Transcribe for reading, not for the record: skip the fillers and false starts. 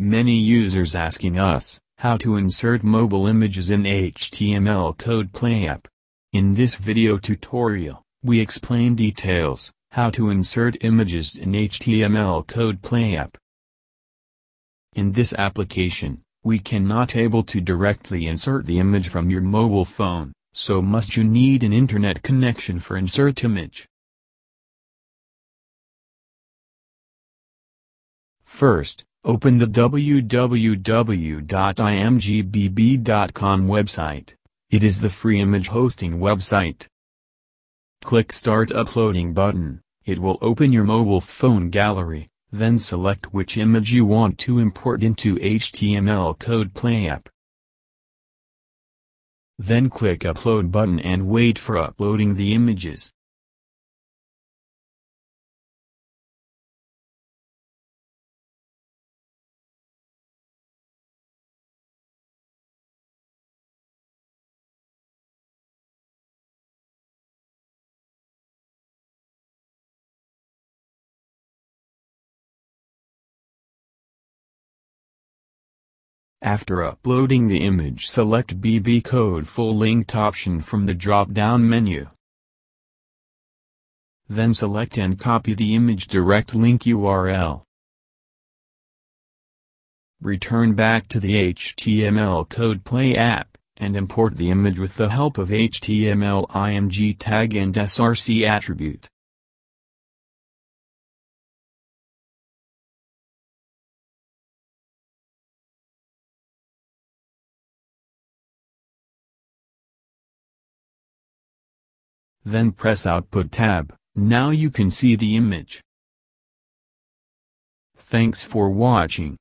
Many users asking us how to insert mobile images in HTML Code Play app. In this video tutorial, we explain details how to insert images in HTML Code Play app. In this application, we cannot able to directly insert the image from your mobile phone, so must you need an internet connection for insert image. First, open the www.imgbb.com website. It is the free image hosting website. Click Start Uploading button. It will open your mobile phone gallery, then select which image you want to import into HTML Code Play app. Then click Upload button and wait for uploading the images. After uploading the image, select BB Code Full Linked option from the drop-down menu. Then select and copy the image direct link URL. Return back to the HTML Code Play app, and import the image with the help of HTML img tag and src attribute. Then press Output tab. Now you can see the image. Thanks for watching.